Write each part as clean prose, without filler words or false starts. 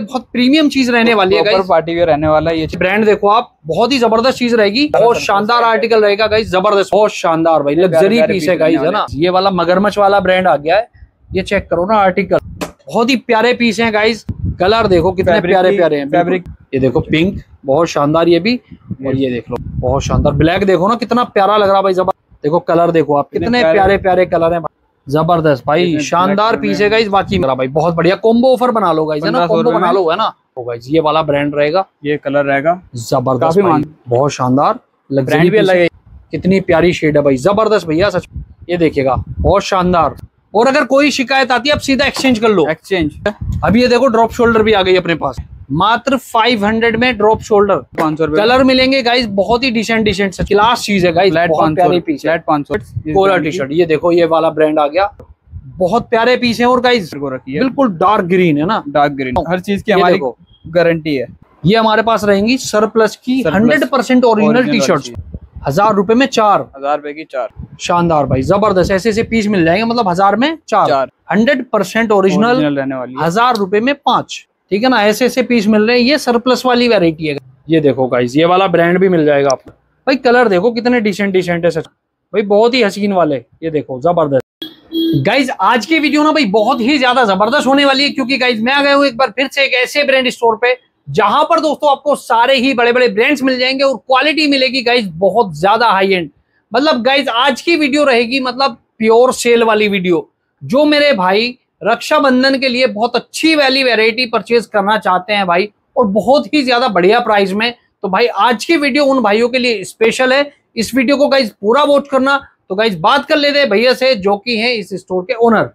बहुत प्रीमियम चीज रहने वाली है गाइस, पार्टी वेयर रहने वाला है ये ब्रांड। देखो आप, बहुत ही जबरदस्त चीज रहेगी, बहुत शानदार आर्टिकल रहेगा गाइस, जबरदस्त, बहुत शानदार भाई, लग्जरी पीस है गाइस, है ना। ये वाला मगरमच्छ वाला ब्रांड आ गया है, ये चेक करो ना आर्टिकल, बहुत ही प्यारे पीस हैं गाइस। कलर देखो कितने प्यारे प्यारे हैं, फैब्रिक ये देखो पिंक, बहुत शानदार ये भी, और ये देख लो बहुत शानदार ब्लैक, देखो ना कितना प्यारा लग रहा भाई, जबरदस्त। देखो कलर देखो आप, कितने प्यारे प्यारे कलर है, जबरदस्त भाई, शानदार पीस है गाइस। बाकी मेरा भाई बहुत बढ़िया कॉम्बो ऑफर बना लो गाइस, है ना, कॉम्बो बना लो, है ना। तो गाइस ये वाला ब्रांड रहेगा, ये कलर रहेगा जबरदस्त, बहुत शानदार, लग्जरी भी अलग है, कितनी प्यारी शेड है भाई, जबरदस्त भैया सच। ये देखिएगा बहुत शानदार, और अगर कोई शिकायत आती है आप सीधा एक्सचेंज कर लो, एक्सचेंज। अभी ये देखो ड्रॉप शोल्डर भी आ गई अपने पास, मात्र 500 में ड्रॉप शोल्डर, 500 कलर मिलेंगे गाइस, बहुत ही डिसेंट डिसेंट क्लास चीज है गाइस, बहुत प्यारे piece, flat 500 collar T shirt. ये देखो ये वाला ब्रांड आ गया, बहुत प्यारे पीस है, और गाइस बिल्कुल डार्क ग्रीन है ना, डार्क ग्रीन, हर चीज की हमारी गारंटी है। ये हमारे पास रहेंगी सरप्लस की 100% ओरिजिनल टी शर्ट, 1000 रुपए में चार, 1000 रुपए की चार, शानदार भाई जबरदस्त। ऐसे ऐसे पीस मिल जाएंगे, मतलब 1000 में 4, 100% ओरिजिनल रहने वाली, 1000 रुपए में 5, ठीक है ना। ऐसे ऐसे पीस मिल रहे हैं, ये सरप्लस वाली वैरायटी है। ये देखो गाइस ये वाला ब्रांड भी मिल जाएगा आपको भाई, कलर देखो कितने डिसेंट डिसेंट है सच भाई, बहुत ही हसीन वाले, ये देखो जबरदस्त। गाइस आज की वीडियो ना भाई बहुत ही ज्यादा जबरदस्त होने वाली है, क्योंकि गाइस मैं आ गया हूँ एक बार फिर से एक ऐसे ब्रांड स्टोर पे जहां पर दोस्तों आपको सारे ही बड़े बड़े ब्रांड्स मिल जाएंगे, और क्वालिटी मिलेगी गाइस बहुत ज्यादा हाई एंड। मतलब गाइस आज की वीडियो रहेगी मतलब प्योर सेल वाली वीडियो, जो मेरे भाई रक्षाबंधन के लिए बहुत अच्छी वाली वैरायटी परचेज करना चाहते हैं भाई, और बहुत ही ज्यादा बढ़िया प्राइस में। तो भाई आज की वीडियो उन भाइयों के लिए स्पेशल है, इस वीडियो को गाइज पूरा वॉच करना। तो गाइज बात कर लेते हैं भैया से, जो कि हैं इस स्टोर के ओनर।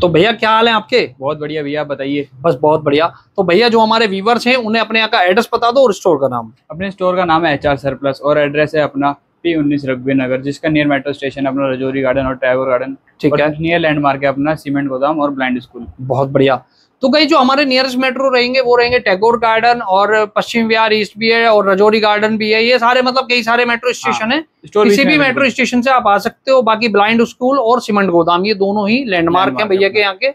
तो भैया क्या हाल है आपके? बहुत बढ़िया भैया, बताइए। बस बहुत बढ़िया। तो भैया जो हमारे व्यूवर्स हैं उन्हें अपने यहाँ का एड्रेस बता दो और स्टोर का नाम। अपने स्टोर का नाम है HR सरप्लस, और एड्रेस है अपना P19 रघुबीर नगर, जिसका नियर मेट्रो स्टेशन अपना रजौरी गार्डन और टैगोर गार्डन, ठीक है। नियर लैंडमार्क है अपना सीमेंट गोदाम और ब्लाइंड स्कूल। बहुत बढ़िया। तो गाइस जो हमारे नियरेस्ट मेट्रो रहेंगे वो रहेंगे टैगोर गार्डन, और पश्चिम विहार ईस्ट भी है, और रजौरी गार्डन भी है। ये सारे मतलब कई सारे मेट्रो स्टेशन है, किसी भी मेट्रो स्टेशन से आप आ सकते हो। बाकी ब्लाइंड स्कूल और सीमेंट गोदाम ये दोनों ही लैंडमार्क है भैया के यहाँ के,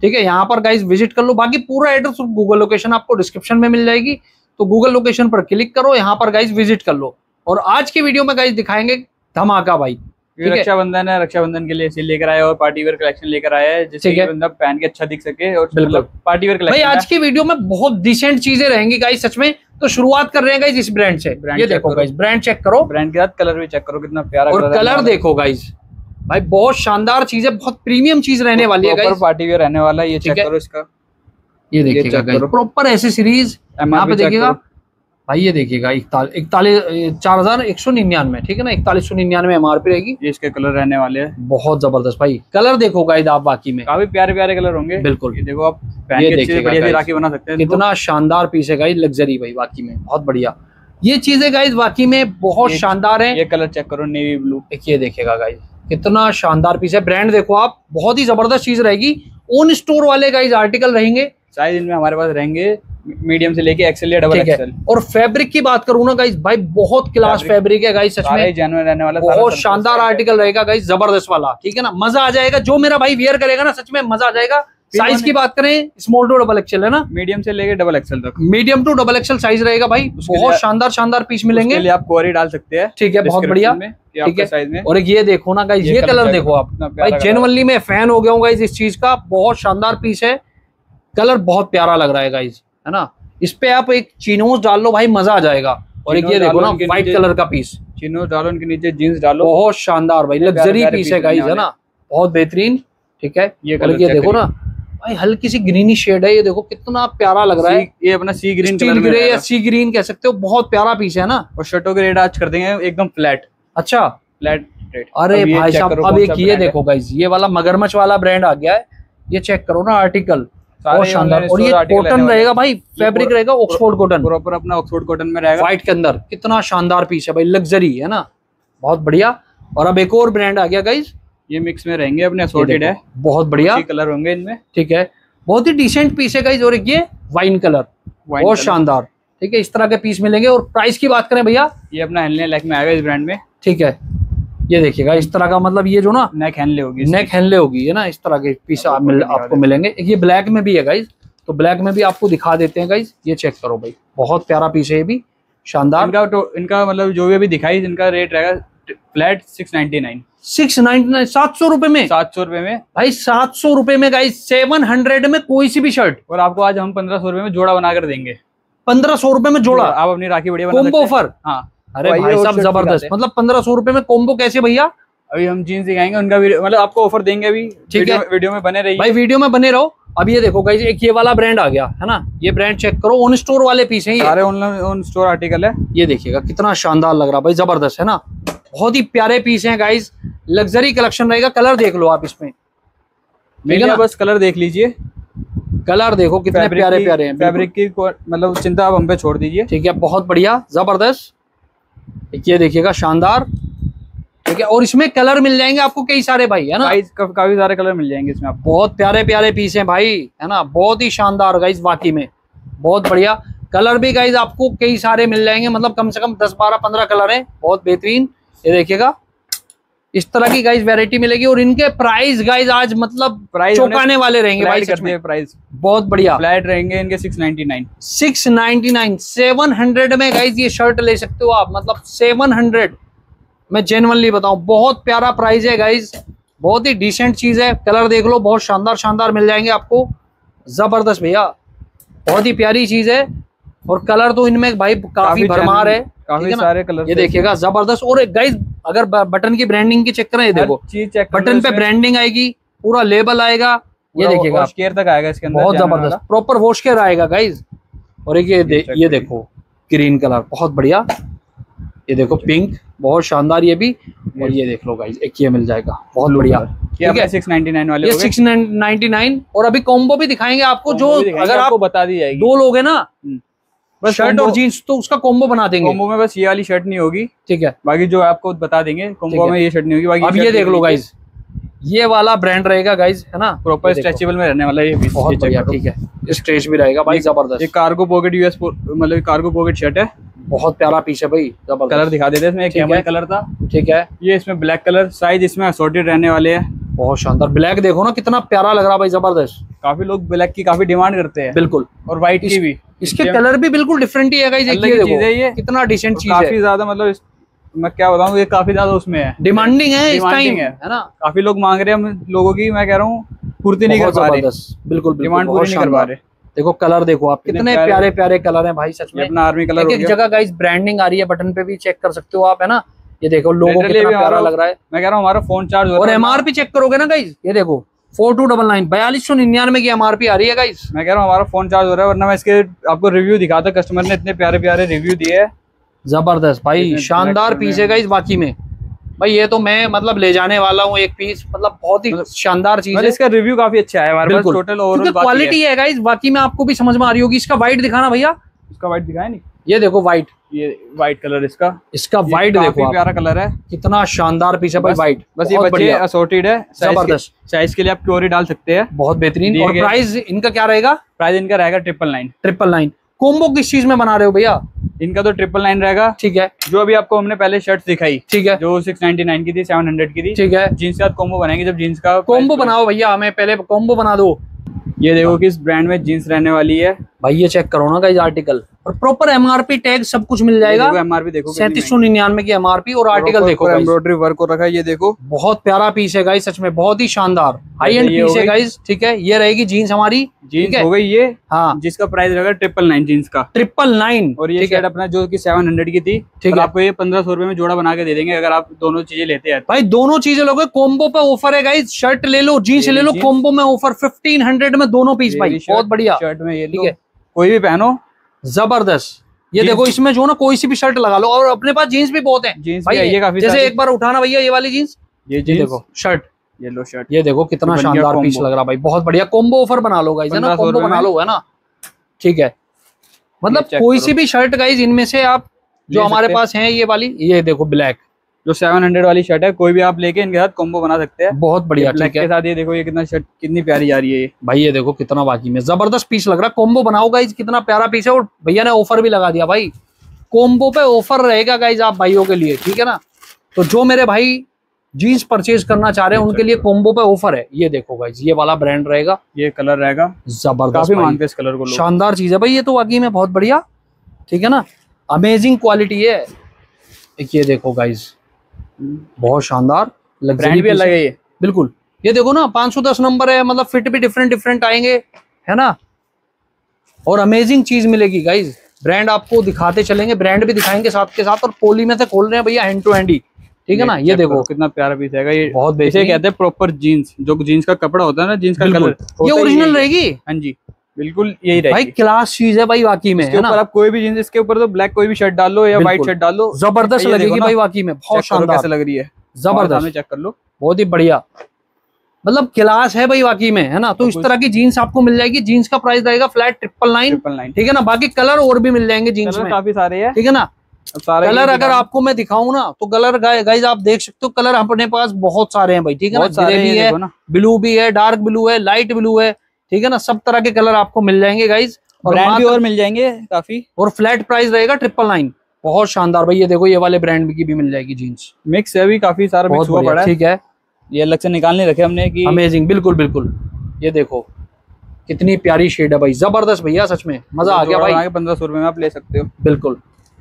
ठीक है। यहाँ पर गाइस विजिट कर लो। बाकी पूरा एड्रेस गूगल लोकेशन आपको डिस्क्रिप्शन में मिल जाएगी, तो गूगल लोकेशन पर क्लिक करो, यहाँ पर गाइस विजिट कर लो। और आज की वीडियो में गाइस दिखाएंगे धमाका भाई, रक्षाबंधन है, रक्षाबंधन के लिए इसे लेकर आया, और पार्टी वेयर कलेक्शन लेकर आया है, जिससे कि बंदा पहन के अच्छा दिख सके। और मतलब पार्टी वेयर कलेक्शन भाई आज की वीडियो में बहुत डिसेंट चीजें रहेंगी गाइस सच में। तो शुरुआत कर रहे हैं गाइस इस ब्रांड से। ये देखो गाइस ब्रांड चेक करो, ब्रांड के साथ कलर भी चेक करो कितना प्यारा, और कलर देखो गाइस भाई बहुत शानदार चीज है, बहुत प्रीमियम चीज रहने वाली है गाइस, पार्टी वेयर रहने वाला है। ये चेक करो इसका, ये देखिएगा गाइस प्रॉपर एक्सेसरीज यहाँ पे देखिएगा भाई। ये देखिएगा 4199, ठीक है ना, 4199 MRP रहेगी। ये इसके कलर रहने वाले हैं बहुत जबरदस्त भाई, कलर देखो गाइस आप, बाकी में काफी प्यारे प्यारे कलर होंगे बिल्कुल। ये देखो आप पहन के अच्छे बढ़िया राखी बना सकते हैं, कितना शानदार पीस है गाइस, लग्जरी भाई बाकी में बहुत बढ़िया। ये चीजें गाइस बाकी में बहुत शानदार है। ये कलर चेक करो नेवी ब्लू, ये देखिएगा गाइस कितना शानदार पीस है। ब्रांड देखो आप, बहुत ही जबरदस्त चीज रहेगी। ऑन स्टोर वाले गाइस आर्टिकल रहेंगे, साइज इनमें हमारे पास रहेंगे मीडियम से लेके एक्सेल या डबल एक्सेल। और फैब्रिक की बात करूँ ना गाइस भाई, बहुत क्लास फैब्रिक है गाइस सच में, जेन्युइन रहने वाला, बहुत शानदार आर्टिकल रहेगा गाइस जबरदस्त वाला, ठीक है ना। मजा आ जाएगा जो मेरा भाई वेयर करेगा ना, सच में मजा आ जाएगा। साइज की बात करें स्मॉल टू डबल एक्सेल है ना, मीडियम से लेके डबल एक्सेल तक, medium to double XL size रहेगा भाई। बहुत शानदार शानदार पीस मिलेंगे, इसके लिए आप क्वेरी डाल सकते हैं, ठीक है, बहुत बढ़िया, ठीक है साइज में। और ये देखो ना गाइस ये कलर देखो आप भाई, जेन्युइनली मैं फैन हो गया हूँ गाइस इस चीज का, बहुत शानदार पीस है, कलर बहुत प्यारा लग रहा है गाइस, है ना। इस पे आप एक चिनोस डाल लो भाई, मजा आ जाएगा। और एक ये देखो ना व्हाइट कलर का पीस, चिनोस डालो, उनके नीचे जींस डालो, बहुत शानदार भाई, लग्जरी पीस है गाइस, है ना, बहुत बेहतरीन, ठीक है। ये कलर देखो ना भाई, हल्की सी ग्रीनी शेड है, ये देखो कितना प्यारा लग रहा है। ये अपना सी ग्रीन कलर में है, या सी ग्रीन कह सकते हो, बहुत प्यारा पीस है ना। और शर्टों के रेट आज कर देंगे एकदम फ्लैट, अच्छा फ्लैट रेट। अरे भाई साहब अब एक ये देखो गाइस ये वाला मगरमच्छ वाला ब्रांड आ गया है, ये चेक करो ना आर्टिकल बहुत शानदार। और ये कॉटन रहेगा भाई, फैब्रिक रहेगा ऑक्सफोर्ड कॉटन, प्रॉपर अपना ऑक्सफोर्ड कॉटन में रहेगा, व्हाइट के अंदर, कितना शानदार पीस है भाई, लग्जरी है ना, बहुत बढ़िया। और अब एक और ब्रांड आ गया गाइस, ये मिक्स में रहेंगे अपने, असॉर्टेड है, बहुत बढ़िया कलर होंगे इनमें, ठीक है, बहुत ही डिसेंट पीस है गाइस। और ये वाइन कलर बहुत शानदार, ठीक है, इस तरह के पीस मिलेंगे। और प्राइस की बात करें भैया, ये अपना हेलने लाइक में आएगा इस ब्रांड में, ठीक है। ये देखिएगा इस तरह का, मतलब ये जो ना नेक हैंडले होगी, है ना, इस तरह के पीस आपको मिलेंगे। ये ब्लैक में भी है गाइस, तो ब्लैक में भी आपको दिखा देते हैं गाइज, ये चेक करो भाई, बहुत प्यारा पीस है भी, शानदार। इनका मतलब जो भी अभी दिखाई, इनका रेट रहेगा फ्लैट 699, 699, 700 रुपए में, 700 रुपए में भाई, 700 रुपए में गाइज 700 में कोई सी भी शर्ट। और आपको आज हम 1500 रुपए में जोड़ा बनाकर देंगे, 1500 रुपए में जोड़ा, आप अपनी राखी बढ़िया कॉम्बो ऑफर। हाँ अरे भाई साहब जबरदस्त, मतलब 1500 रुपए में कॉम्बो कैसे भैया? अभी हम जींस दिखाएंगे उनका, मतलब आपको ऑफर देंगे अभी, ठीक है? वीडियो में बने रहिए भाई, वीडियो में बने रहो। अब ये देखो गाइस, एक ये वाला ब्रांड आ गया है ना, ये ब्रांड चेक करो, ऑन स्टोर वाले पीस हैं ये सारे, ऑन स्टोर आर्टिकल है। ये देखिएगा कितना शानदार लग रहा भाई, जबरदस्त है ना, बहुत ही प्यारे पीस हैं गाइस, लग्जरी कलेक्शन रहेगा। कलर देख लो आप इसमें, बस कलर देख लीजिए, कलर देखो कितने प्यारे प्यारे हैं, फैब्रिक की मतलब चिंता आप हम पे छोड़ दीजिए, ठीक है? बहुत बढ़िया जबरदस्त, ये देखिएगा शानदार, ठीक है? और इसमें कलर मिल जाएंगे आपको कई सारे भाई, है ना, काफी सारे कलर मिल जाएंगे इसमें आपको, बहुत प्यारे प्यारे पीस हैं भाई, है ना, बहुत ही शानदार गाइज, वाकई में बहुत बढ़िया। कलर भी गाइज आपको कई सारे मिल जाएंगे, मतलब कम से कम 10-12-15 कलर हैं, बहुत बेहतरीन। ये देखिएगा इस तरह की गाइज वैरायटी मिलेगी, और इनके प्राइस गाइज आज मतलब प्राइस चौंकाने वाले रहेंगे भाई, करते हैं प्राइस बहुत बढ़िया, फ्लैट रहेंगे इनके 699, 699, 700 में गाइज ये शर्ट ले सकते हो आप, मतलब 700 मैं जेन्युइनली बताऊं, बहुत प्यारा प्राइस है गाइज, बहुत ही डिसेंट चीज है। कलर देख लो, बहुत शानदार शानदार मिल जाएंगे आपको, जबरदस्त भैया, बहुत ही प्यारी चीज है। और कलर तो इनमें भाई काफी भरमार है, काफी सारे कलर, ये देखिएगा जबरदस्त। और गाइज अगर बटन की ब्रांडिंग की चेक करें, ये देखो बटन पे ब्रांडिंग आएगी, पूरा लेबल आएगा, ये देखिएगा वॉश केयर तक आएगा इसके अंदर, बहुत जबरदस्त प्रॉपर वॉश केयर आएगा गाइज। और ये देखो ग्रीन कलर बहुत बढ़िया, ये देखो पिंक बहुत शानदार ये भी, और ये देख लो गाइज एक ये मिल जाएगा, बहुत बढ़िया, ठीक है? 699 वाले, ये 699। और अभी कॉम्बो भी दिखाएंगे आपको, जो अगर आपको बता दी जाएगी, दो लोग है ना बस, शर्ट और जींस तो उसका कॉम्बो बना देंगे, कॉम्बो में बस ये वाली शर्ट नहीं होगी, ठीक है? बाकी जो आपको बता देंगे कॉम्बो में ये शर्ट नहीं होगी। बाकी अब ये देख लो गाइज, ये वाला ब्रांड रहेगा गाइज, है ना, प्रॉपर स्ट्रेचेबल में रहने वाला, ये बहुत बढ़िया, ठीक है? स्ट्रेच भी रहेगा भाई जबरदस्त, ये कार्गो पॉकेट यूएस मतलब कार्गो पॉकेट शर्ट है, बहुत प्यारा पीस है भाई, जबरदस्त। कलर दिखा देते हैं, इसमें एक कैमल कलर था, ठीक है? ये इसमें ब्लैक कलर, साइज इसमें असॉर्टेड रहने वाले है, बहुत शानदार। ब्लैक देखो ना कितना प्यारा लग रहा भाई, जबरदस्त, काफी लोग ब्लैक की काफी डिमांड करते हैं, बिल्कुल। और व्हाइट की भी, इसके कलर भी बिल्कुल डिफरेंट ही है गाइस, ये कितना डिसेंट चीज है, काफी ज्यादा मतलब मैं क्या बताऊं, ये काफी ज्यादा उसमें है, डिमांडिंग है इस टाइम, है ना, काफी लोग मांग रहे हैं, हम लोगों की मैं कह रहा हूँ पूर्ति नहीं कर पा रहे, बिल्कुल डिमांड पूरी नहीं कर पा रहे। देखो कलर देखो आप, कितने प्यारे प्यारे कलर हैं भाई, सच में अपना आर्मी कलर, एक जगह गाइस ब्रांडिंग आ रही है, बटन पे भी चेक कर सकते हो आप, है ना, ये देखो लोगों कितना प्यारा लग रहा है, मैं कह रहा हूँ हमारा फोन चार्ज। और एमआरपी चेक करोगे ना गाइस, ये देखो 4299, 4299 की एमआरपी आ रही है गाइस, मैं कह रहा हूँ हमारा फोन चार्ज हो रहा है, वरना मैं इसके आपको रिव्यू दिखाता, कस्टमर ने इतने प्यारे प्यारे रिव्यू दिए, जबरदस्त भाई, शानदार पीस है गाइस वाकई में भाई, ये तो मैं मतलब ले जाने वाला हूँ एक पीस, मतलब बहुत ही शानदार चीज है, इसका रिव्यू काफी अच्छा है हमारे पास, टोटल ओवरऑल क्वालिटी है गाइस वाकई में, आपको भी समझ में आ रही होगी। इसका व्हाइट दिखाना भैया, इसका व्हाइट दिखाया नहीं, ये देखो व्हाइट, ये व्हाइट कलर इसका, इसका व्हाइट देखो प्यारा कलर है, कितना शानदार पीस है भाई व्हाइट, बस ये बच्चे असॉर्टेड है, जबरदस्त साइज के लिए आप क्यूरी डाल सकते हैं, बहुत बेहतरीन। और प्राइस इनका क्या रहेगा? प्राइस इनका रहेगा 999, 999। कॉम्बो किस चीज में बना रहे हो भैया? इनका तो 999 रहेगा, ठीक है? जो अभी आपको हमने पहले शर्ट दिखाई, ठीक है, जो 699 की थी, 700 की थी, ठीक है? जींस का कॉम्बो बनाएंगे, जब जींस का कॉम्बो बनाओ भैया, हमें पहले कॉम्बो बना दो। ये देखो किस ब्रांड में जींस रहने वाली है भाई, ये चेक करो ना गाइस आर्टिकल, और प्रॉपर एमआरपी टैग सब कुछ मिल जाएगा, एमआरपी देखो 3799 की एमआरपी, और आर्टिकल देखो, एम्ब्रॉयडरी वर्क हो रखा है, ये देखो बहुत प्यारा पीस है गाइस, सच में बहुत ही शानदार हाई एंड पीस है गाइस, ठीक है? ये रहेगी जींस हमारी, जींस हो गई ये, हाँ, जिसका प्राइस रहेगा 999, जींस का 999। और ये शर्ट अपना जो की 700 की थी, ठीक है? आपको ये 1500 रुपए में जोड़ा बना के दे देंगे, अगर आप दोनों चीजें लेते हैं भाई, दोनों चीजें लोगे, कॉम्बो पे ऑफर है गाइस, शर्ट ले लो जींस ले लो, कॉम्बो में ऑफर 1500 में दोनों पीस भाई, बहुत बढ़िया शर्ट में, ठीक है? कोई भी पहनो जबरदस्त। ये देखो इसमें जो ना कोई सी भी शर्ट लगा लो, और अपने पास जीन्स भी बहुत है भाई, ये काफी, जैसे एक बार उठाना भैया ये वाली जीन्स, ये देखो शर्ट, ये लो शर्ट, ये देखो कितना शानदार पीस लग रहा भाई, बहुत बढ़िया। कॉम्बो ऑफर बना लो गाइस, है ना, कॉम्बो बना लो, है ना, ठीक है? मतलब कोई सी भी शर्ट गाइस इनमें से आप जो हमारे पास है, ये वाली, ये देखो ब्लैक जो 700 वाली शर्ट है, कोई भी आप लेके इनके साथ कॉम्बो बना सकते हैं, बहुत बढ़िया, ठीक है? के साथ ये देखो ये कितना शर्ट कितनी प्यारी आ रही है भाई, ये देखो कितना वाकई में जबरदस्त पीस लग रहा है, कॉम्बो बनाओ गाइज, कितना प्यारा पीस है, और भैया ने ऑफर भी लगा दिया भाई, कॉम्बो पे ऑफर रहेगा गाइज आप भाइयों के लिए, ठीक है ना? तो जो मेरे भाई जीन्स परचेज करना चाह रहे हैं उनके लिए कॉम्बो पे ऑफर है। ये देखो गाइस, ये वाला ब्रांड रहेगा, ये कलर रहेगा, जबरदस्त मांगते इस कलर को, शानदार चीज है भाई ये तो वाकई में बहुत बढ़िया। ठीक है ना, अमेजिंग क्वालिटी है। ये देखो गाइस, बहुत शानदार ब्रांड भी अलग है ये, बिल्कुल। ये देखो ना 510 नंबर है, मतलब फिट भी डिफरेंट डिफरेंट आएंगे, है ना, और अमेजिंग चीज मिलेगी गाइज। ब्रांड आपको दिखाते चलेंगे, ब्रांड भी दिखाएंगे साथ के साथ, और पोली में से खोल रहे हैं भैया हैंड टू हैंड ही। ठीक है ना, ये देखो कितना प्यारा पीस है ये, बहुत बेहतरीन कहते हैं प्रॉपर जीन्स, जो जीन्स का कपड़ा होता है ना, जीन्स का कलर, ये ओरिजिनल रहेगी। हाँ जी बिल्कुल यही रहेगी भाई, क्लास चीज है भाई वाकई में, है ना। आप कोई भी जीन्स इसके ऊपर तो ब्लैक कोई भी शर्ट डालो या व्हाइट शर्ट डालो, जबरदस्त लगेगी भाई वाकई में, बहुत शानदार लग रही है, जबरदस्त, चेक कर लो, बहुत ही बढ़िया, मतलब क्लास है भाई वाकई में, है ना। तो इस तरह की जीन्स आपको मिल जाएगी। जीन्स का प्राइस रहेगा फ्लैट 999। ठीक है ना, बाकी कलर और भी मिल जाएंगे जीन्स में, काफी सारे हैं। ठीक है ना, कलर अगर आपको मैं दिखाऊं ना तो कलर गाइज आप देख सकते हो, कलर अपने पास बहुत सारे हैं भाई। ठीक है ना, ग्रे भी है, ब्लू भी है, डार्क ब्लू है, लाइट ब्लू है, ठीक है ना, सब तरह के कलर आपको मिल जाएंगे गाइज, और मिल जाएंगे काफी, और फ्लैट प्राइस रहेगा 999। बहुत शानदार भाई, ये देखो ये वाले ब्रांड की भी मिल जाएगी जीन्स, मिक्स है भी काफी सारा, बहुत बड़ा। ठीक है, ये अलग से निकालने रखे हमने कि अमेजिंग, बिल्कुल बिल्कुल। ये देखो कितनी प्यारी शेड है भाई, जबरदस्त भैया, सच में मजा आ गया भाई। 1500 रुपए में आप ले सकते हो, बिल्कुल।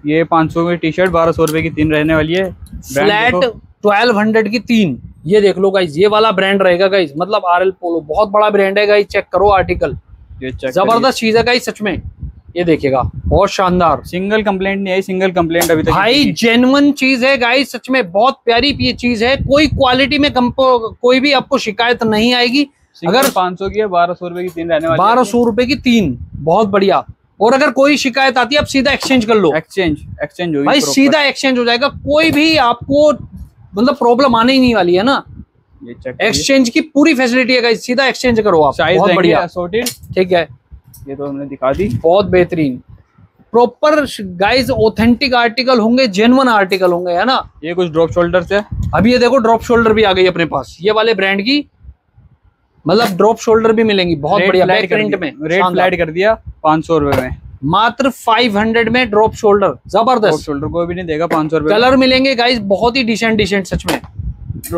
ये 500 की टी शर्ट 1200 रुपए की तीन रहने वाली है, फ्लैट 1200 की तीन। ये देख लो गाइज, ये वाला ब्रांड रहेगा गाइज, मतलब आरएल पोलो, बहुत बड़ा ब्रांड है गाइज, चेक करो आर्टिकल, जबरदस्त चीज है गाइज सच में। ये देखिएगा, बहुत शानदार, सिंगल कंप्लेंट नहीं आई, सिंगल कंप्लेंट अभी तक भाई, जेन्युइन चीज है गाइस सच में, बहुत प्यारी चीज है, कोई क्वालिटी में कोई भी आपको शिकायत नहीं आएगी। अगर 500 की है, 1200 रुपए की तीन रहने वाली, 1200 रुपए की तीन, बहुत बढ़िया। और अगर कोई शिकायत आती है आप सीधा एक्सचेंज कर लो, एक्सचेंज होगी भाई, सीधा एक्सचेंज हो जाएगा, कोई भी आपको मतलब प्रॉब्लम आने ही नहीं वाली है ना। एक्सचेंज की पूरी फैसिलिटी है गाइस, सीधा एक्सचेंज करो आप, बहुत बढ़िया। ठीक है, ये तो हमने दिखा दी, बहुत बेहतरीन, प्रॉपर गाइस ऑथेंटिक आर्टिकल होंगे, जेन्युइन आर्टिकल होंगे, है ना। ये कुछ ड्रॉप शोल्डर्स है, अभी ये देखो ड्रॉप शोल्डर भी आ गई अपने पास, ये वाले ब्रांड की, मतलब ड्रॉप शोल्डर भी मिलेंगी, बहुत बढ़िया, बैक प्रिंट में, रेट फ्लैट कर दिया 500 रुपए में, मात्र 500 में ड्रॉप शोल्डर, जबरदस्त शोल्डर कोई भी नहीं देगा 500 रुपए। कलर मिलेंगे गाइस बहुत ही डिसेंट डिसेंट सच में,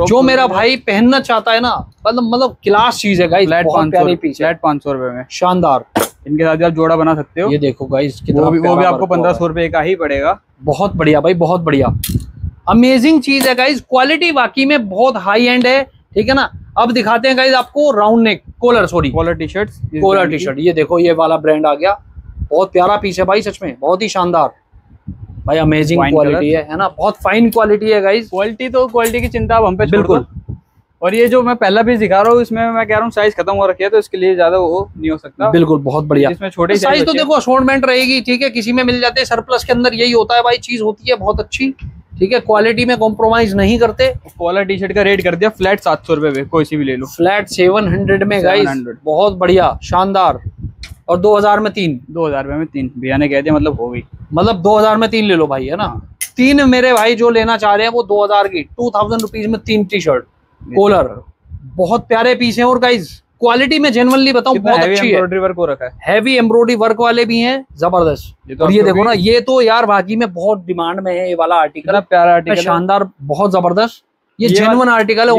जो मेरा भाई पहनना चाहता है ना, मतलब क्लास चीज है गाइस, बहुत प्यारी पीस है, 500 रुपए में, शानदार। इनके साथ आप जोड़ा बना सकते हो, ये देखो गाइस, वो भी आपको 1500 रुपए का ही पड़ेगा, बहुत बढ़िया भाई, बहुत बढ़िया, अमेजिंग चीज है गाइस, क्वालिटी वाकई में बहुत हाई एंड है। ठीक है ना, अब दिखाते हैं गाइस आपको round neck collar T shirt, ये देखो ये वाला ब्रांड आ गया, बहुत प्यारा पीस है भाई सच में, बहुत ही शानदार भाई, अमेजिंग क्वालिटी है ना, बहुत फाइन क्वालिटी है गाइस, क्वालिटी की चिंता हम पे बिल्कुल। और ये जो मैं पहला पीस दिखा रहा हूँ, इसमें मैं कह रहा हूँ साइज खत्म हो रखी है, तो इसके लिए ज्यादा वो नहीं हो सकता, बिल्कुल, बहुत बढ़िया। इसमें छोटे साइज तो देखो असॉर्टमेंट रहेगी, ठीक है, किसी में मिल जाते हैं, सरप्लस के अंदर यही होता है भाई, चीज होती है बहुत अच्छी, ठीक है, क्वालिटी में कॉम्प्रोमाइज नहीं करते। कॉलर टी शर्ट का रेट कर दिया फ्लैट 700 रुपए में, कोई सी भी ले लो, फ्लैट 700 में गाइस, बहुत बढ़िया, शानदार। और 2000 में तीन, 2000 में तीन भैया ने कह दिया, मतलब हो गई, मतलब 2000 में तीन ले लो भाई, है ना। तीन मेरे भाई जो लेना चाह रहे हैं वो 2000 की 2000 रुपीज में तीन टी शर्ट कॉलर, बहुत प्यारे पीस हैं, और गाइज क्वालिटी में जेन्युइनली बताऊं बहुत अच्छी है, हैवी एम्ब्रॉयडरी वर्क वाले भी हैं, जबरदस्त। और ये देखो ना, ये तो यार भागी में बहुत डिमांड में है ये वाला आर्टिकल, प्यारा आर्टिकल, शानदार, बहुत जबरदस्त, ये जेन्युइन आर्टिकल है,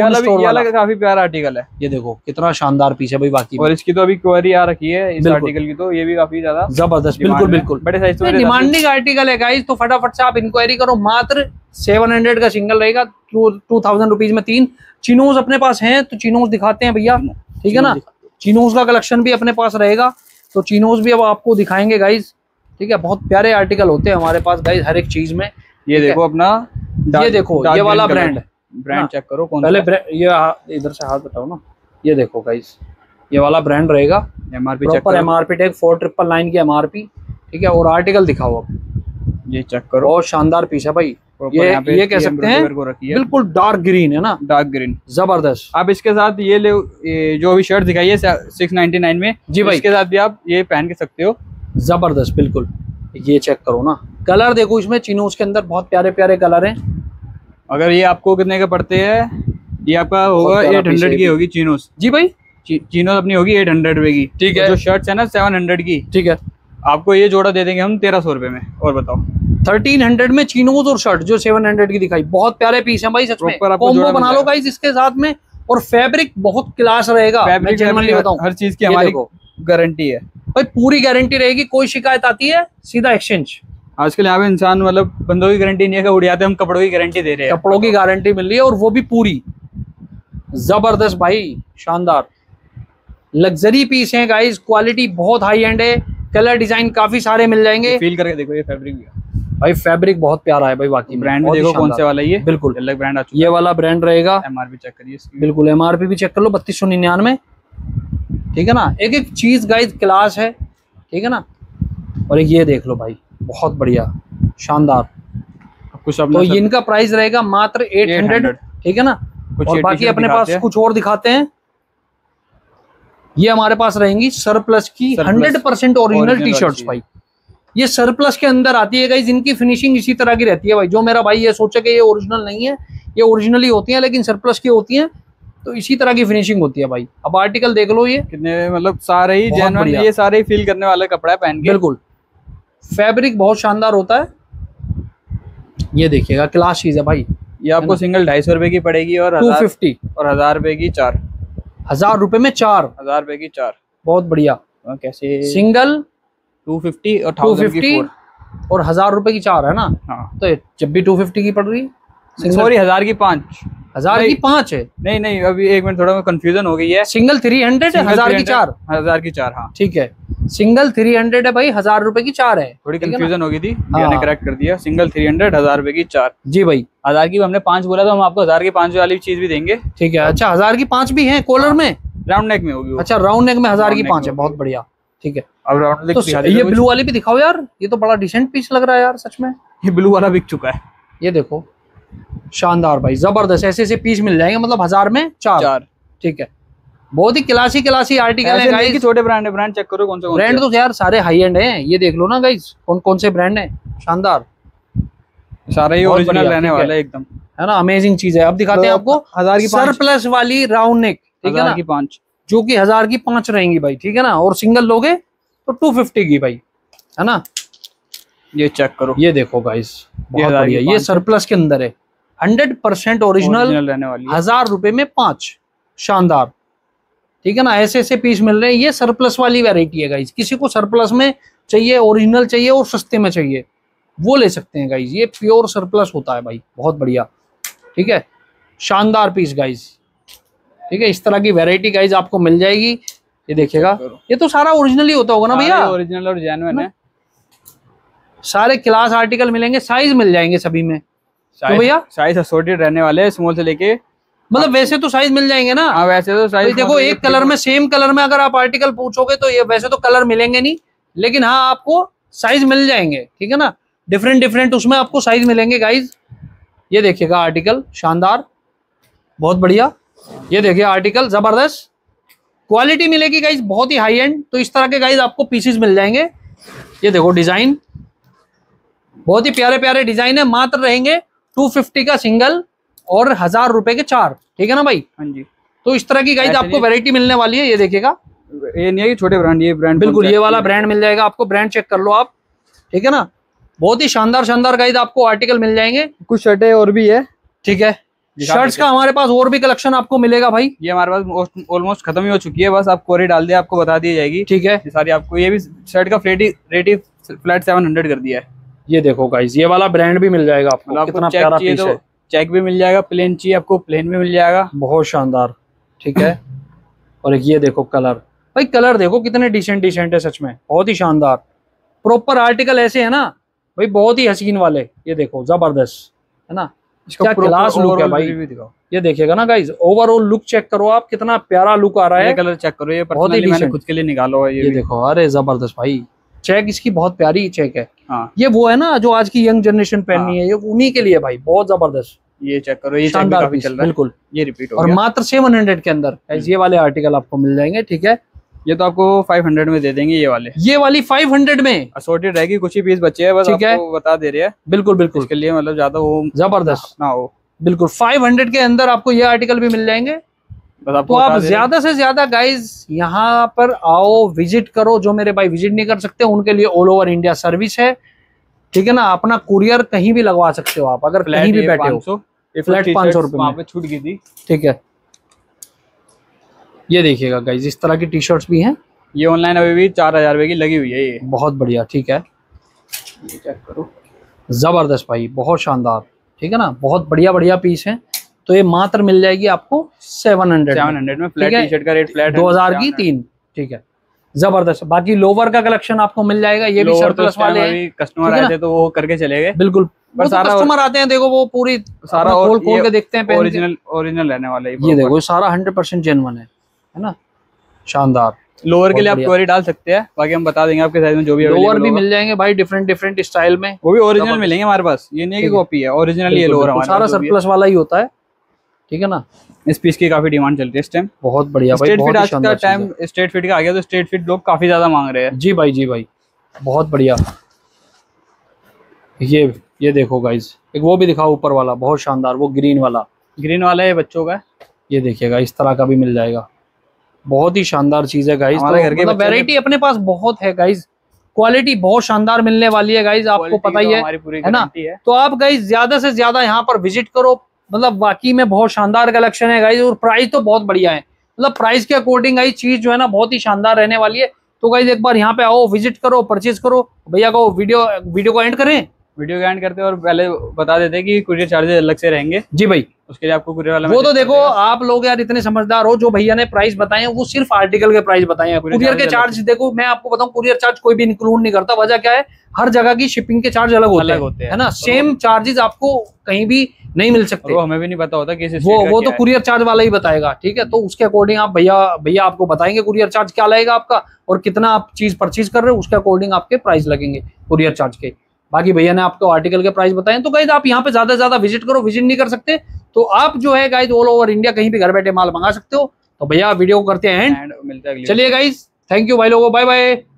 काफी प्यारा आर्टिकल है। ये देखो कितना शानदार पीस है भाई बाकी, और इसकी तो अभी क्वेरी आ रखी है इस आर्टिकल की, तो ये भी काफी ज्यादा जबरदस्त, बिल्कुल बिल्कुल, बड़े साइज में डिमांडिंग आर्टिकल है गाइस, तो फटाफट से आप इंक्वायरी करो। मात्र 700 का सिंगल रहेगा, 2000 रुपीज में तीन। चिनोज अपने पास हैं तो चिनोज दिखाते हैं भैया, ठीक है ना, चिनोज का कलेक्शन भी अपने पास रहेगा, तो चिनोज भी अब आपको दिखाएंगे गाइज। ठीक है, बहुत प्यारे आर्टिकल होते हैं हमारे पास गाइज हर एक चीज में। ये देखो अपना, ये देखो ये वाला ब्रांड चेक करो कौन, पहले ये इधर से हाथ बताओ ना, ये देखो गाइस ये वाला ब्रांड रहेगा, एमआरपी चेक करो, एमआरपी टैग 4999 की एमआरपी। ठीक है, और आर्टिकल दिखाओ आप, ये चेक करो, बहुत शानदार पीस है भाई, ये कह सकते हैं बिल्कुल डार्क ग्रीन, है ना, डार्क ग्रीन, जबरदस्त। आप इसके साथ ये ले, जो भी शर्ट दिखाई है 699 में जी भाई, इसके साथ भी आप ये पहन के सकते हो, जबरदस्त, बिल्कुल। ये चेक करो ना, कलर देखो इसमें चिनोज के अंदर, बहुत प्यारे प्यारे कलर है। अगर ये आपको कितने के पड़ते हैं, ये आपका होगा 800 की होगी चिनोस जी भाई, चिनोस अपनी होगी 800 रुपए की। ठीक है, जो शर्ट्स है ना 700 की, ठीक है, आपको ये जोड़ा दे देंगे हम 1300 रुपए में। और बताओ 1300 में चीनोज और शर्ट जो 700 की दिखाई, बहुत प्यारे पीस है भाई सच में। कॉम्बो बना लो गाइस इसके साथ में, और फैब्रिक बहुत क्लास रहेगा, मैं जनरली बताऊं हर चीज की हमारी गारंटी है भाई, पूरी गारंटी रहेगी, कोई शिकायत आती है सीधा एक्सचेंज। आजकल यहाँ पे इंसान मतलब बंदों की गारंटी नहीं है, उड़ियाते हम कपड़ों की गारंटी दे रहे हैं, कपड़ों की गारंटी मिल रही है और वो भी पूरी जबरदस्त भाई, शानदार लग्जरी पीस है गाइस, क्वालिटी बहुत हाई एंड है, कलर डिजाइन काफी सारे मिल जाएंगे। फील करके देखो ये फैब्रिक भाई, फैब्रिक बहुत प्यारा है भाई, बाकी ब्रांड देखो कौन से वाला, ये बिल्कुल अलग ब्रांड आ चुका है, ये वाला ब्रांड रहेगा। एमआरपी चेक करिए इसकी, बिल्कुल एमआरपी भी चेक कर लो 3299, ठीक है ना। एक एक चीज गाइस क्लास है, ठीक है ना। और ये देख लो भाई बहुत बढ़िया शानदार कुछ, तो इनका प्राइस रहेगा मात्र 800, ठीक है ना। और बाकी अपने पास कुछ और दिखाते हैं, ये हमारे पास रहेंगी सरप्लस की 100% ओरिजिनल टी शर्ट भाई, ये सरप्लस के अंदर आती है गाइस, इनकी फिनिशिंग इसी तरह की रहती है भाई। जो मेरा भाई ये सोचे कि ये ओरिजिनल नहीं है, ये ओरिजिनल ही होती है, लेकिन सरप्लस की होती है तो इसी तरह की फिनिशिंग होती है भाई। अब आर्टिकल देख लो ये कितने, मतलब सारे ही जेन्युइन, ये सारे ही फील करने वाला कपड़ा है पहन के, बिल्कुल फैब्रिक बहुत शानदार होता है। ये देखिएगा क्लास चीज है भाई, ये आपको सिंगल 250 रुपए की पड़ेगी और 250 और 1000 रुपए की चार, 1000 रुपए में चार, 1000 रुपए की चार, बहुत बढ़िया। कैसे सिंगल 250 और 1000 और 1000 रुपए की चार है ना, तो जब भी 250 की पड़ रही, सॉरी 1000 की पांच, 1000 की पांच है, नहीं नहीं अभी एक मिनट थोड़ा कंफ्यूजन हो गई है, सिंगल 300 है, 1000 की चार, 1000 की चार, हाँ ठीक है, सिंगल 300 है भाई, 1000 रुपए की चार है, थोड़ी कंफ्यूजन हो गई थी, मैंने करेक्ट कर दिया, सिंगल 300 1000 रुपए की चार। जी भाई 1000 की हमने पांच बोला तो हम आपको 1000 की पांच वाली चीज भी देंगे, ठीक है। अच्छा 1000 की पांच भी है, कॉलर में राउंड नेक में होगी, अच्छा राउंड नेक में 1000 की पांच है, बहुत बढ़िया, ठीक है। अब राउंड नेक ये ब्लू वाली भी दिखाओ यार, ये तो बड़ा डिसेंट पीस लग रहा है यार सच में, ये ब्लू वाला बिक चुका है, ये देखो शानदार भाई, जबरदस्त ऐसे ऐसे पीस मिल जाएंगे, मतलब 1000 में चार, ठीक है। बहुत ही क्लासी क्लासी आर्टिकल है गाइस, छोटे ब्रांड है, ब्रांड चेक करो कौन से ब्रांड, तो यार सारे हाई एंड हैं, ये देख लो ना गाइस कौन कौन से ब्रांड है, शानदार सारे ही ओरिजिनल रहने वाला है एकदम, है ना, अमेजिंग चीज है। अब दिखाते हैं आपको 1000 की सरप्लस वाली राउंड नेक, ठीक है ना, की पांच जो की 1000 की 5 रहेंगी भाई, ठीक है ना। और सिंगल लोगे तो 250 की भाई, है ना, ये चेक करो, ये देखो गाइस बहुत बढ़िया, ये सरप्लस के अंदर है, 100% ओरिजिनल रहने वाली, 1000 रुपए में 5, शानदार, ठीक है ना। ऐसे ऐसे पीस मिल रहे हैं, ये सरप्लस वाली वैरायटी है गाइस, किसी को सरप्लस में चाहिए, ओरिजिनल चाहिए और सस्ते में चाहिए, वो ले सकते हैं गाइस, ये प्योर सरप्लस होता है भाई, बहुत बढ़िया, ठीक है, शानदार पीस गाइस, ठीक है। इस तरह की वैरायटी गाइस आपको मिल जाएगी, ये देखिएगा, ये तो सारा ओरिजिनल ही होता होगा ना भैया, ओरिजिनल और जेन्युइन है, सारे क्लास आर्टिकल मिलेंगे, साइज मिल जाएंगे सभी में, तो भैया साइज असोर्टेड रहने वाले हैं, स्मॉल से लेके, मतलब वैसे तो साइज मिल जाएंगे ना, हाँ वैसे तो साइज, देखो एक कलर में सेम कलर में अगर आप आर्टिकल पूछोगे तो ये वैसे तो कलर मिलेंगे नहीं, लेकिन हाँ आपको साइज मिल जाएंगे, ठीक है ना, डिफरेंट डिफरेंट उसमें आपको साइज मिलेंगे गाइज। ये देखिएगा आर्टिकल शानदार, बहुत बढ़िया, ये देखिए आर्टिकल जबरदस्त, क्वालिटी मिलेगी गाइज बहुत ही हाई एंड, तो इस तरह के गाइज आपको पीसेस मिल जाएंगे। ये देखो डिजाइन बहुत ही प्यारे प्यारे डिजाइन है, मात्र रहेंगे 250 का सिंगल और 1000 रुपए के चार, ठीक है ना भाई, हाँ जी। तो इस तरह की गाइस आपको वैरायटी मिलने वाली है, ये देखिएगा, ये नहीं है कि छोटे ब्रांड, ये ब्रांड बिल्कुल, ये वाला ब्रांड मिल जाएगा आपको, ब्रांड चेक कर लो आप, ठीक है ना। बहुत ही शानदार शानदार गाइस आपको आर्टिकल मिल जाएंगे, कुछ शर्टें और भी है, ठीक है, शर्ट्स का हमारे पास और भी कलेक्शन आपको मिलेगा भाई, ये हमारे पास ऑलमोस्ट खत्म ही हो चुकी है, बस आप क्वेरी डाल दिया आपको बता दी जाएगी, ठीक है सारी आपको। ये भी शर्ट का रेट फ्लैट 700 कर दिया है, ये देखो गाइस ये वाला ब्रांड भी मिल जाएगा आपको, कितना प्यारा पीस है, चेक भी मिल जाएगा, प्लेन चाहिए आपको प्लेन भी मिल जाएगा, बहुत शानदार, ठीक है। और ये देखो कलर भाई, कलर देखो कितने डिसेंट डिसेंट है सच में, बहुत ही शानदार प्रॉपर आर्टिकल ऐसे है ना भाई, बहुत ही हसीन वाले, ये देखो जबरदस्त है ना, इसका क्लास लुक है भाई, ये देखिएगा ना गाइज, ओवरऑल लुक चेक करो आप, कितना प्यारा लुक आ रहा है, कलर चेक करो, ये बहुत ही मैंने खुद के लिए निकाला हुआ है, ये देखो, अरे जबरदस्त भाई, चेक इसकी बहुत प्यारी चेक है, हाँ। ये वो है ना जो आज की यंग जनरेशन पहननी है, ये उन्हीं के लिए भाई, बहुत जबरदस्त, ये चेक करो, ये शानदार काफी चल रहा है, बिल्कुल ये रिपीट हो और गया। मात्र 700 के अंदर ये वाले आर्टिकल आपको मिल जाएंगे, ठीक है। ये तो आपको 500 में दे देंगे, ये वाले, ये वाली 500 में असोर्टेड रहेगी, कुछ ही पीस बचे हैं बस, ठीक है बता दे रहे हैं, बिल्कुल बिल्कुल, इसके लिए मतलब ज्यादा वो जबरदस्त ना हो, बिल्कुल 500 के अंदर आपको ये आर्टिकल भी मिल जाएंगे, तो आप ज्यादा से ज्यादा गाइज यहाँ पर आओ, विजिट करो, जो मेरे भाई विजिट नहीं कर सकते उनके लिए ऑल ओवर इंडिया सर्विस है, ठीक है ना, अपना कुरियर कहीं भी लगवा सकते हो आप, अगर कहीं भी बैठे हो। फ्लैट 500 रुपए वहाँ पे छूट गई थी। ठीक है, ये देखिएगा गाइज, इस तरह की टी शर्ट्स भी हैं। ये ऑनलाइन अभी भी 4000 रुपए की लगी हुई है, ये बहुत बढ़िया। ठीक है, ये चेक करो, जबरदस्त भाई, बहुत शानदार। ठीक है ना, बहुत बढ़िया बढ़िया पीस है। तो ये मात्र मिल जाएगी आपको 700 में। फ्लैट टी शर्ट का रेट फ्लैट 2000 की 3। ठीक है, जबरदस्त। बाकी लोवर का कलेक्शन आपको मिल जाएगा, ये भी सरप्लस वाले हैं। कस्टमर आए थे तो वो करके चले गए। बिल्कुल, कस्टमर आते हैं, देखो वो पूरी सारा खोल के देखते हैं। ओरिजिनल रहने वाला है ये, देखो सारा 100% जेन्युइन है ना। शानदार। लोअर के लिए आप क्वेरी डाल सकते हैं, बाकी हम बता देंगे आपके साइज में जो भी लोअर भी मिल जाएंगे भाई, डिफरेंट डिफरेंट स्टाइल में, वो भी ओरिजिनल मिलेंगे हमारे पास। ये नहीं है कि कॉपी है, ओरिजिनल ये लोअर हमारा सारा सरप्लस वाला ही होता है। ठीक है ना, इस पीस की काफी डिमांड चल रही है इस टाइम, बहुत बढ़िया भाई। स्ट्रेट फिट आज का टाइम, स्ट्रेट फिट का आ गया तो स्ट्रेट फिट लोग काफी ज्यादा मांग रहे हैं। जी भाई, जी भाई, बहुत बढ़िया। ये देखो गाइज, एक वो भी दिखाओ ऊपर वाला, बहुत शानदार, वो ग्रीन वाला है बच्चों का। ये देखिएगा, इस तरह का भी मिल जाएगा, बहुत ही शानदार चीज है गाइज। मतलब वैरायटी अपने पास बहुत है गाइज, क्वालिटी बहुत शानदार मिलने वाली है गाइज, आपको पता ही है ना। तो आप गाइज ज्यादा से ज्यादा यहाँ पर विजिट करो, मतलब वाकई में बहुत शानदार कलेक्शन है गाइज, और प्राइस तो बहुत बढ़िया है। मतलब प्राइस के अकॉर्डिंग गाइज चीज जो है ना बहुत ही शानदार रहने वाली है। तो गाइज एक बार यहाँ पे आओ, विजिट करो, परचेज करो। भैया को वीडियो को एंड करें। वीडियो को एंड करते हैं और पहले बता देते हैं कि कुरियर चार्जेस अलग से रहेंगे। जी भाई, उसके लिए आपको कुरियर वाला वो तो देखो आप लोग यार इतने समझदार हो, जो भैया ने प्राइस बताए हैं वो सिर्फ आर्टिकल के प्राइस बताए हैं। कुरियर के चार्ज देखो, मैं आपको बताऊं कुरियर चार्ज कोई भी इंक्लूड नहीं करता। वजह क्या है, हर जगह की शिपिंग के चार्ज अलग होते हैं ना। सेम चार्जेस आपको कहीं भी नहीं मिल सकते। हमें भी नहीं पता होता वो तो कुरियर चार्ज वाला ही बताएगा। ठीक है, तो उसके अकॉर्डिंग आप भैया आपको बताएंगे कुरियर चार्ज क्या लगेगा आपका, और कितना आप चीज परचेज कर रहे हो उसके अकॉर्डिंग आपके प्राइस लगेंगे कुरियर चार्ज के। बाकी भैया ने आपको आर्टिकल के प्राइस बताए। तो गाइज आप यहाँ पे ज्यादा से ज्यादा विजिट करो, विजिट नहीं कर सकते तो आप जो है गाइज ऑल ओवर इंडिया कहीं भी घर बैठे माल मंगा सकते हो। तो भैया वीडियो को करते हैं एंड, मिलते हैं। चलिए गाइज, थैंक यू भाई लोगों, बाय बाय।